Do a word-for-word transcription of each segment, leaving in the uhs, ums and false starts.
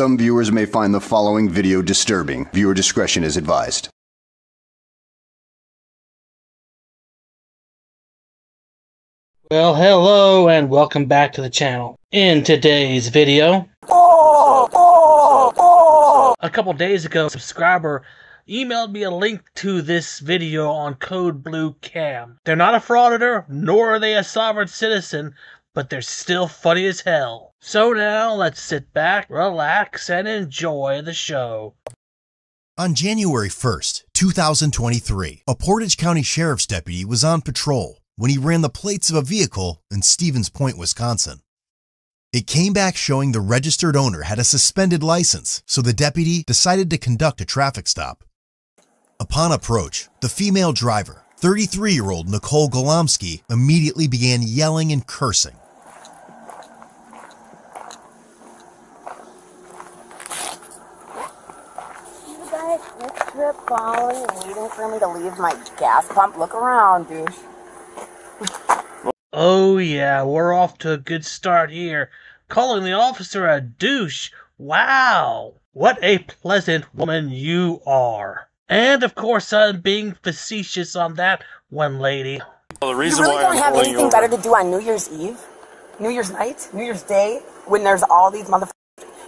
some viewers may find the following video disturbing. Viewer discretion is advised. Well, hello and welcome back to the channel. In today's video, oh, oh, oh. a couple days ago, a subscriber emailed me a link to this video on Code Blue Cam. They're not a frauditor, nor are they a sovereign citizen, but they're still funny as hell. So now, let's sit back, relax, and enjoy the show. On January first, two thousand twenty-three, a Portage County Sheriff's deputy was on patrol when he ran the plates of a vehicle in Stevens Point, Wisconsin. It came back showing the registered owner had a suspended license, so the deputy decided to conduct a traffic stop. Upon approach, the female driver, thirty-three-year-old Nicole Golomsky, immediately began yelling and cursing. You guys just keep following and waiting for me to leave my gas pump. Look around, douche. Oh yeah, we're off to a good start here. Calling the officer a douche. Wow, what a pleasant woman you are. And, of course, I'm being facetious on that one lady. Well, the reason you really why don't I'm have anything better to do on New Year's Eve, New Year's night, New Year's Day, when there's all these motherfuckers.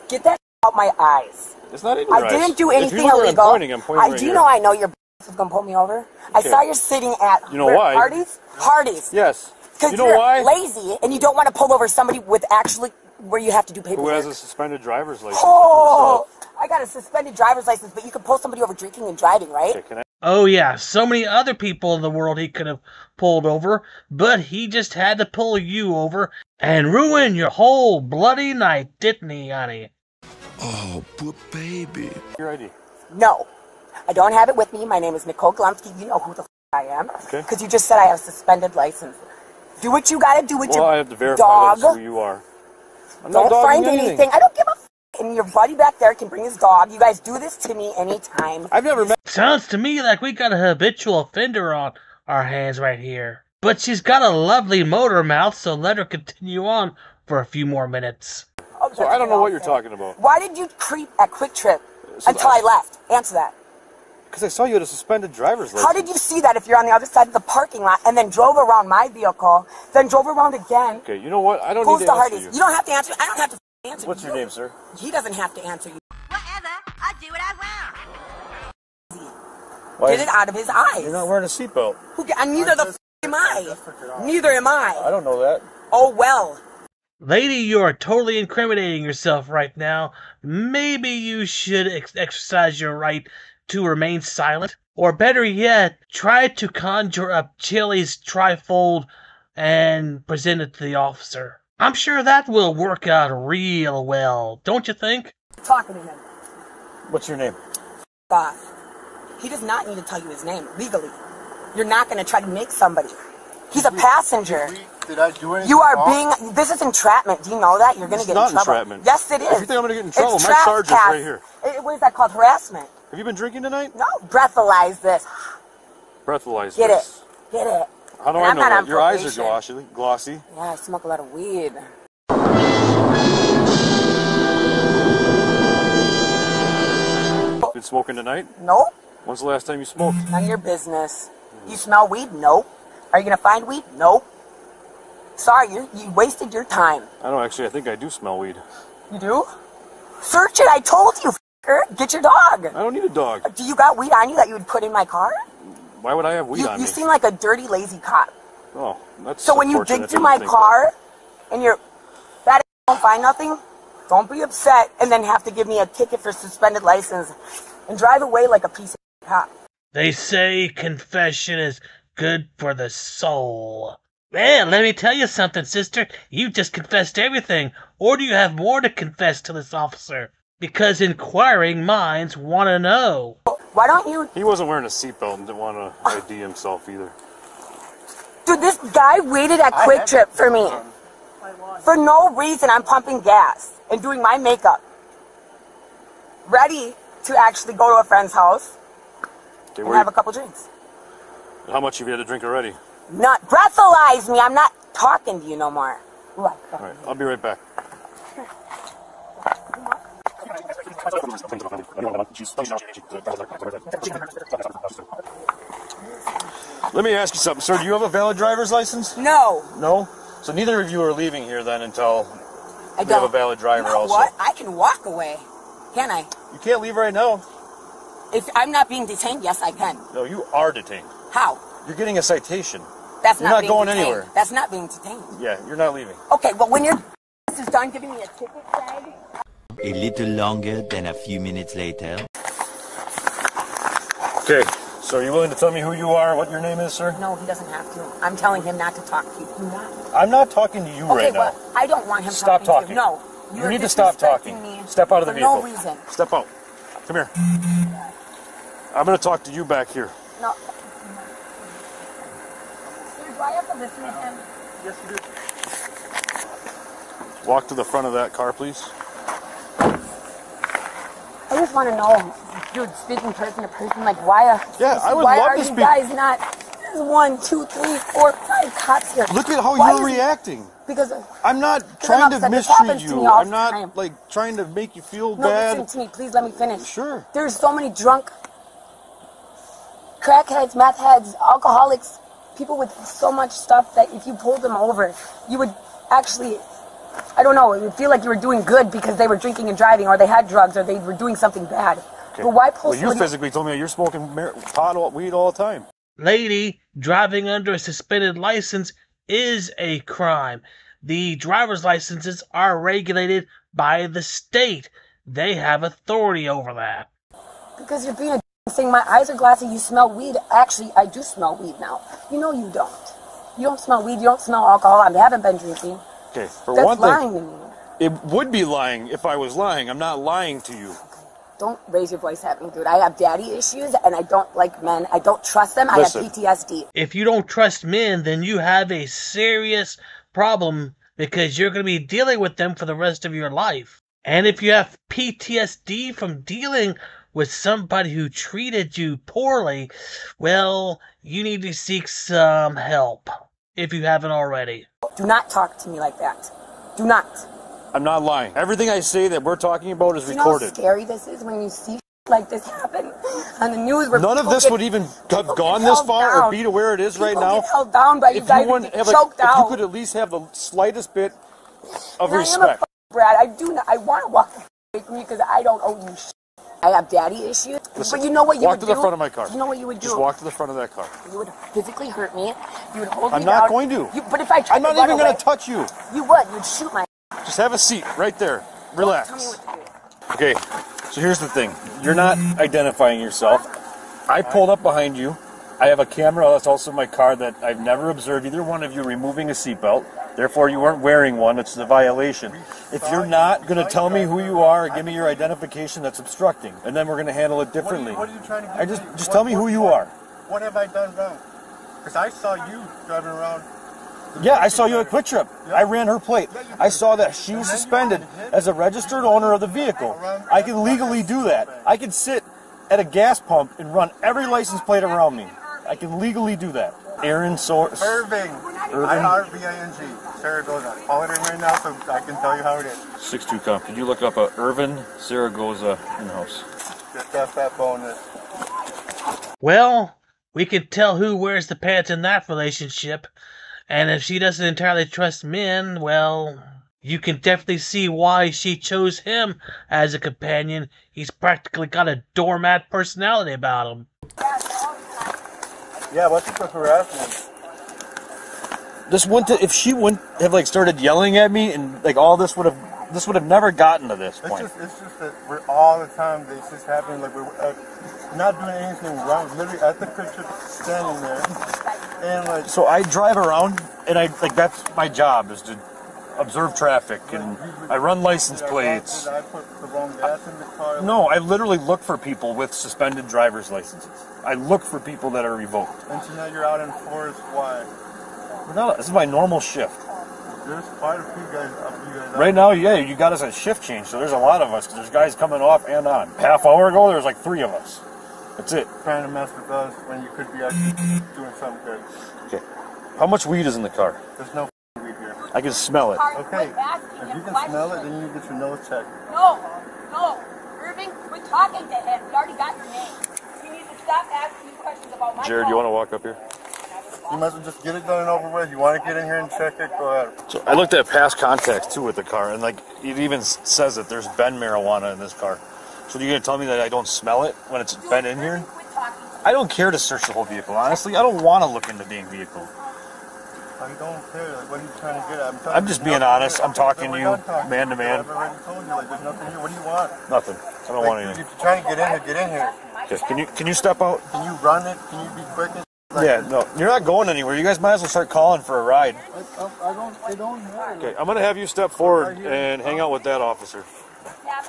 Get that out my eyes. It's not in your I eyes. Didn't do anything if you know illegal. I'm pointing, I'm pointing I right do here. Know I know your b***** is going to pull me over. Okay. I saw you're sitting at you know why? Parties. Parties. Yes. Because you know you're why? Lazy and you don't want to pull over somebody with actually where you have to do paperwork. Who has a suspended driver's license. Oh! I got a suspended driver's license, but you could pull somebody over drinking and driving, right? Oh yeah, so many other people in the world he could have pulled over, but he just had to pull you over and ruin your whole bloody night, didn't he, honey? Oh, but baby. Your I D? No, I don't have it with me. My name is Nicole Golomsky. You know who the f*** I am, because okay. You just said I have a suspended license. Do what you gotta do with well, your I have to verify dog. That's who you are. I'm don't not find anything. anything. I don't give a f***. And your buddy back there can bring his dog. You guys do this to me anytime. I've never met. Sounds to me like we got a habitual offender on our hands right here. But she's got a lovely motor mouth, so let her continue on for a few more minutes. Okay, so I don't know what you're talking about. Why did you creep at Quick Trip so until I, I left? Answer that. Because I saw you at a suspended driver's license. How did you see that if you're on the other side of the parking lot and then drove around my vehicle, then drove around again? Okay, you know what? I don't Who's need to answer you. You don't have to answer. I don't have to. Answer What's you. Your name, sir? He doesn't have to answer you. Whatever, I do what I want. Get it out of his eyes. You're not wearing a seatbelt. Who? And neither I the f am I. Neither am I. I don't know that. Oh well. Lady, you are totally incriminating yourself right now. Maybe you should ex exercise your right to remain silent, or better yet, try to conjure up Chili's trifold and present it to the officer. I'm sure that will work out real well, don't you think? Talking to him. What's your name? Boss. He does not need to tell you his name, legally. You're not going to try to make somebody. He's did a passenger. We, did, we, did I do anything You are wrong? being, this is entrapment, do you know that? You're going to get in trouble. It's not entrapment. Yes, it is. If you think I'm going to get in trouble, it's my sergeant's right here. It, what is that called, harassment? Have you been drinking tonight? No, breathalyze this. Breathalyze get this. Get it, get it. How do and I I'm know that? Your eyes are glossy. glossy. Yeah, I smoke a lot of weed. Been smoking tonight? Nope. When's the last time you smoked? None of your business. Mm. You smell weed? Nope. Are you going to find weed? Nope. Sorry, you, you wasted your time. I don't actually, I think I do smell weed. You do? Search it, I told you, f***er. Get your dog. I don't need a dog. Do you got weed on you that you would put in my car? Why would I have weed you, on you me? You seem like a dirty, lazy cop. Oh, that's so when you dig through my car that. And you're that don't find nothing, don't be upset and then have to give me a ticket for suspended license and drive away like a piece of cop. They say confession is good for the soul. Man, let me tell you something, sister. You just confessed everything. Or do you have more to confess to this officer? Because inquiring minds want to know. Why don't you... He wasn't wearing a seatbelt and didn't want to uh, I D himself either. Dude, this guy waited at Quick Trip for me. For no reason, I'm pumping gas and doing my makeup. Ready to actually go to a friend's house okay, and have a couple drinks. How much have you had to drink already? Not breathalyze me. I'm not talking to you no more. Ooh, All right, I'll be right back. Let me ask you something, sir. Do you have a valid driver's license? No. No? So neither of you are leaving here then until I don't. Have a valid driver no, also. What? I can walk away, can I? You can't leave right now. If I'm not being detained, yes, I can. No, you are detained. How? You're getting a citation. That's you're not, not going detained. Anywhere. That's not being detained. Yeah, you're not leaving. Okay, well, when your ass is done giving me a ticket tag. A little longer than a few minutes later. Okay. So are you willing to tell me who you are, what your name is, sir? No, he doesn't have to. I'm telling him not to talk to you. Do not. I'm not talking to you okay, right well, now. I don't want him stop talking, talking. to you. Stop talking. No. You need to stop talking. Me Step out of the vehicle. For no reason. Step out. Come here. I'm going to talk to you back here. No. Sir, do I have to listen to him? Yes, you do. Walk to the front of that car, please. I just want to know, dude, speaking person to person, like, why are, yeah, I would why love are to you speak. guys not, there's one, two, three, four, five cops here. Look at how why you're reacting. Because I'm not trying I'm to mistreat you. To I'm not, time. like, trying to make you feel no, bad. No, listen to me. Please let me finish. Sure. There's so many drunk crackheads, meth heads, alcoholics, people with so much stuff that if you pulled them over, you would actually... I don't know, it would feel like you were doing good because they were drinking and driving, or they had drugs, or they were doing something bad. Okay. But why pull well, you physically told me you're smoking pot, weed all the time. Lady, driving under a suspended license is a crime. The driver's licenses are regulated by the state. They have authority over that. Because you're being a saying my eyes are glassy, you smell weed. Actually, I do smell weed now. You know you don't. You don't smell weed, you don't smell alcohol. I haven't been drinking. Okay, for That's one lying thing, to me. It would be lying if I was lying. I'm not lying to you. Don't raise your voice at me, dude. I have daddy issues, and I don't like men. I don't trust them. Listen. I have P T S D. If you don't trust men, then you have a serious problem because you're going to be dealing with them for the rest of your life. And if you have P T S D from dealing with somebody who treated you poorly, well, you need to seek some help. If you haven't already. Do not talk to me like that. Do not. I'm not lying. Everything I say that we're talking about is recorded. Do you know how scary this is when you see like this happen on the news? Where None of this get, would even have gone this far down. or be to where it is people right now. Get held down by if you guys you wouldn't have choked a, out. If you could at least have the slightest bit of and respect. I am a f Brad, I do not. I want to walk away from you because I don't owe you shit. I have daddy issues. Listen, but you know what you would do? Walk to the front of my car. You know what you would do? Just walk to the front of that car. You would physically hurt me. You would hold me down. I'm not going to. You, but if I tried to run away, I'm not even going to touch you. You would. You'd shoot my ass. Just have a seat right there. Relax. Tell me what to do. Okay. So here's the thing. You're not identifying yourself. I pulled up behind you. I have a camera. That's also in my car that I've never observed either one of you removing a seatbelt. Therefore, you weren't wearing one. It's a violation. If you're not going to tell me who you are or give me your identification, that's obstructing. And then we're going to handle it differently. What are you, what are you trying to do? I just, just what, tell me who you are. What have I done wrong? Because I saw you driving around. Yeah, I saw you at Quick Trip. Yep. I ran her plate. Yeah, I saw that she was suspended as a registered owner of the vehicle. I can legally do that. I can sit at a gas pump and run every license plate around me. I can legally do that. Aaron Source. Irvin. I R V I N G. Saragoza. Call it in right now so I can tell you how it is. six two comp. Could you look up a Irvin Saragoza in-house? Just off that bonus. Well, we could tell who wears the pants in that relationship. And if she doesn't entirely trust men, well, you can definitely see why she chose him as a companion. He's practically got a doormat personality about him. Yeah, what's up with harassment? This wouldn't have, if she wouldn't have like started yelling at me and like all this would have this would have never gotten to this point. It's just, it's just that we're all the time. It's just happening like we're uh, not doing anything wrong. Literally at the picture standing there and like. So I drive around and I like that's my job is to observe traffic and I run license plates. Did I put the wrong gas in the car? No, I literally look for people with suspended driver's licenses. I look for people that are revoked. And so now you're out in forest. Why? We're not. This is my normal shift. There's quite a few guys up you guys. Right now, yeah, you got us a shift change, so there's a lot of us. Cause there's guys coming off and on. Half hour ago, there was like three of us. That's it. Trying to mess with us when you could be actually doing something good. Okay. How much weed is in the car? There's no weed here. I can smell it. Okay. If you can smell it, then you get your nose checked. No, no. talking to him. You already got your name. You need to stop asking me questions about my Jared, phone. You want to walk up here? You might as well just get it done and over with. You want to get in here and check it? Go ahead. So I looked at past contacts, too, with the car, and, like, it even says that there's been marijuana in this car. So you're going to tell me that I don't smell it when it's been in here? I don't care to search the whole vehicle, honestly. I don't want to look in the damn vehicle. I don't care. Like, what are you trying to get at? I'm, trying I'm just being honest. Here. I'm talking to you, talking man to man. I've already told you, like, there's nothing here. What do you want? Nothing. I don't like, want anything. If you're trying to get in here, get in here. Okay. Can you can you step out? Can you run it? Can you be quick? And like, yeah. No. You're not going anywhere. You guys might as well start calling for a ride. I, I, I don't. I don't have it. Okay. I'm gonna have you step forward and hang out with that officer. Yeah.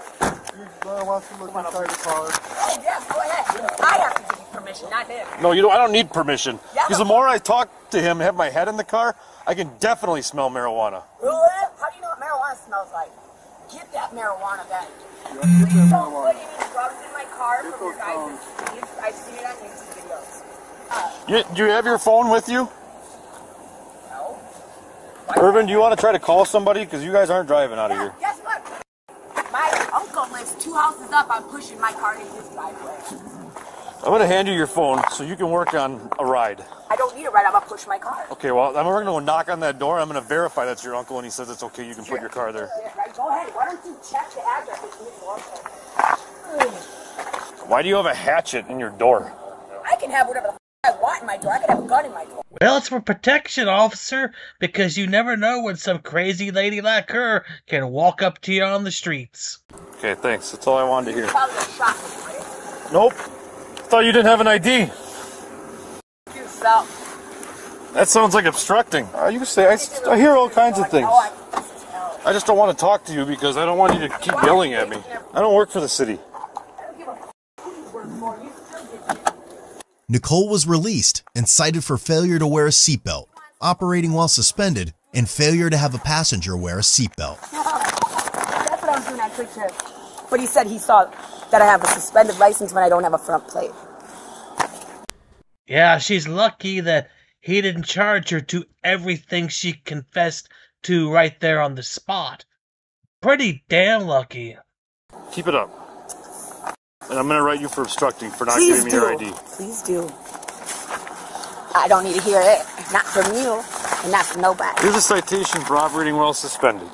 You're want to look inside the car. Oh yeah. Go ahead. Yeah. I have to. Permission, not him. No, you don't. I don't need permission. Because yeah, the more I talk to him, have my head in the car, I can definitely smell marijuana. Really? How do you know what marijuana smells like? Get that marijuana back. Yeah, get that marijuana. Drugs in my car from your guys. I've seen it on YouTube videos. Uh, you, do you have your phone with you? No. Irvin, do you want to try to call somebody? Because you guys aren't driving out yeah, of here. Guess what? My uncle lives two houses up. I'm pushing my car into his driveway. I'm going to hand you your phone so you can work on a ride. I don't need a ride. I'm going to push my car. Okay, well, I'm going to go knock on that door. I'm going to verify that's your uncle, and he says it's okay. You can sure. put your car there. Right. Go ahead. Why don't you check the address? Why do you have a hatchet in your door? I can have whatever the f I want in my door. I can have a gun in my door. Well, it's for protection, officer, because you never know when some crazy lady like her can walk up to you on the streets. Okay, thanks. That's all I wanted to hear. Probably a shot right? Nope. I thought you didn't have an I D. That sounds like obstructing. I used to say I, I hear all kinds of things. I just don't want to talk to you because I don't want you to keep yelling at me. I don't work for the city. Nicole was released and cited for failure to wear a seatbelt, operating while suspended, and failure to have a passenger wear a seatbelt. That's what I was doing at quick trip. But he said he saw that I have a suspended license when I don't have a front plate. Yeah, she's lucky that he didn't charge her to everything she confessed to right there on the spot. Pretty damn lucky. Keep it up. And I'm going to write you for obstructing, for not Please giving me do. your I D. Please do. I don't need to hear it. Not from you and not from nobody. Here's a citation for operating while suspended.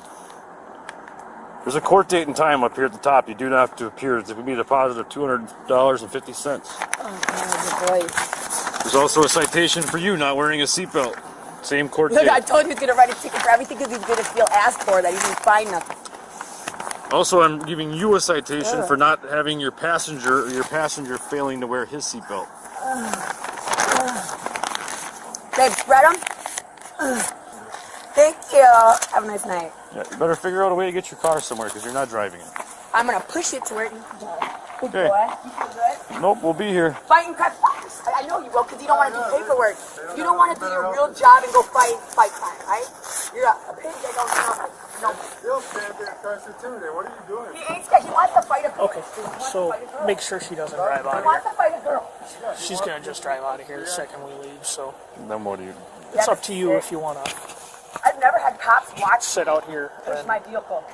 There's a court date and time up here at the top. You do not have to appear. It would be a deposit of two hundred dollars and fifty cents. Oh, God, your voice. There's also a citation for you not wearing a seatbelt. Same court Look, date. I told you he's going to write a ticket for everything because he's going to feel asked for that. He didn't find nothing. Also, I'm giving you a citation Ugh. for not having your passenger or your passenger failing to wear his seatbelt. Babe, spread them. Ugh. Thank you. Have a nice night. Yeah, you better figure out a way to get your car somewhere because you're not driving it. I'm going to push it to where you can do it. Good okay. boy. You feel good? Nope, we'll be here. Fighting crime. I know you will because you don't want to do paperwork. You don't want to do your real job and go fight fight crime, right? You're a, a pig that don't sound like Bill's standing there trying to intimidate. What are you doing? He ain't scared. He wants to fight a girl. Okay, so make sure she doesn't drive out of here. He wants to fight a girl. She's going to just drive out of here the second we leave, so. And then what do you do? It's up to you if you want to. I've never had cops watch sit out here. Push my vehicle.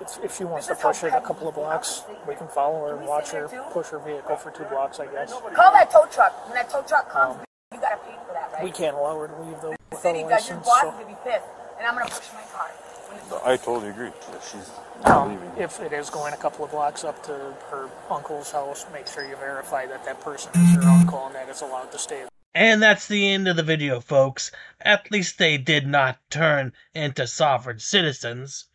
It's, if she wants this to push it a couple of blocks, we can follow her and watch her push her vehicle for two blocks, I guess. Call that tow truck. When that tow truck comes, um, you gotta pay for that, right? We can't allow her to leave though. The city does. Your boss is gonna be pissed, and I'm gonna push my car. I totally agree. If she's not um, leaving. If it is going a couple of blocks up to her uncle's house, make sure you verify that that person is your uncle and that it's allowed to stay. And that's the end of the video, folks. At least they did not turn into sovereign citizens.